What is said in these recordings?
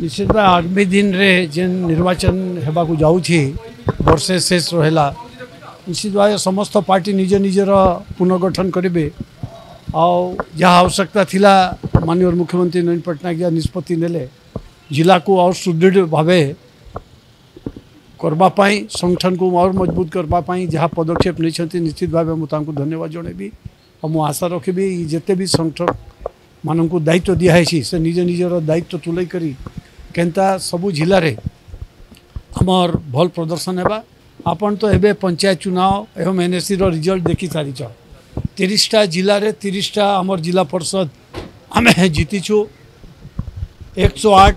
निश्चितता आगामी दिन रे जेन निर्वाचन होगा जाऊँगी वर्षे शेष रहा निश्चित भाव समस्त पार्टी निज निजर पुनर्गठन करेंगे आवश्यकता थिला माननीय मुख्यमंत्री नवीन पटनायक या निष्पत्ति नेले जिला को और सुदृढ़ भाव करने संगठन को और मजबूत करने जहाँ पदक्षेप नहीं निश्चित भाव मुझे धन्यवाद जनेबी और मुझे आशा रखी जिते भी संगठन मानक दायित्व दिखाई से निज निजर दायित्व तुले करी केन्ता सबू जिले में आमर भल प्रदर्शन होगा। आपन तो एबे पंचायत चुनाव एवं एनएससी रिजल्ट देखी सारी 30टा जिले में 30टा आमर जिला परिषद आम जीतीचु 108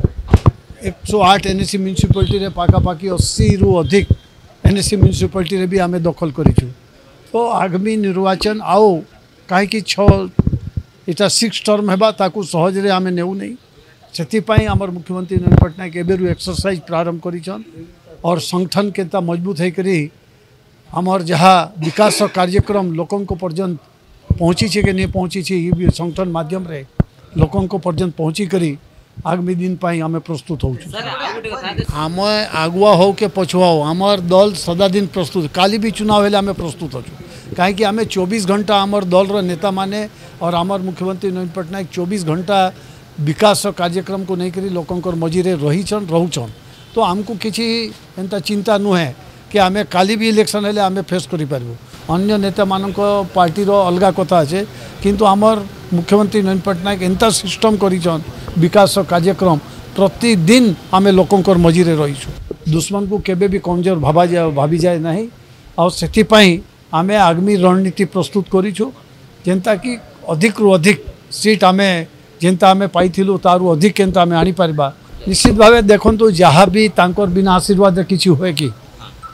एनएससी म्यूनिसिपालिटी पाखापाखी 80 रु अधिक एनएससी म्यूनिसिपालिटी भी आम दखल करूँ। तो आगामी निर्वाचन आओ कहीं 6 टर्म होगा ताकू सहजरे आम नेऊ नहीं से आमर मुख्यमंत्री नवीन पटनायक एबेरू एक्सरसाइज प्रारंभ करिछन और संगठन केता मजबूत है करी आमर जहाँ विकास कार्यक्रम लोकों को पर्यंत पहुँची है कि नहीं पहुँची है ये भी संगठन माध्यम रे लोकों को पर्यंत पहुँची करी आगामी दिन आम प्रस्तुत हो आम आगुआ हो के पछुआ हो आमर दल सदादिन प्रस्तुत काली भी चुनाव हेले आम प्रस्तुत हो कहीं कि आम 24 घंटा आमर दलर नेता माने और आमर मुख्यमंत्री नवीन पटनायक 24 घंटा विकास कार्यक्रम को नहीं करी लोकंकर मझीरे रहूछन। तो आमको किसी एंता चिंता नुहे कि आम काली भी इलेक्शन हेले आम फेस करें अन्य नेता मानक पार्टी अलग कथा अच्छे किंतु आमर मुख्यमंत्री नवीन पटनायक एंता सिस्टम करीछन विकास कार्यक्रम प्रतिदिन आम लोकंकर मझीरे रहीछुं दुश्मन को केबे भी कमजोर भाबी जाए नहीं और सेथिपाई आमे आगामी रणनीति प्रस्तुत करूँ जेनता कि अधिक रु अधिक सीट आम जेनता आम पाइलु तारू अधिक केनता आम आनीपर निश्चित भाव देखु जहाँ भी तांकर बिना आशीर्वाद किसी हुए कि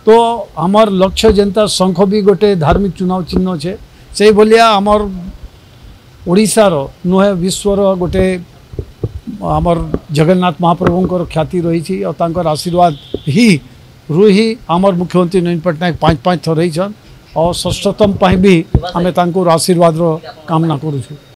तो आमर लक्ष्य जेनता शंख भी गोटे धार्मिक चुनाव चिन्ह है से भलिया आमर ओडिशार नुहे विश्वर गोटे आमर जगन्नाथ महाप्रभुंर ख्याति रही और तांकर आशीर्वाद ही रु ही आमर मुख्यमंत्री नवीन पटनायक 5-5 थर रहीछन और षष्ठतम भी आम आशीर्वाद कामना करूँ।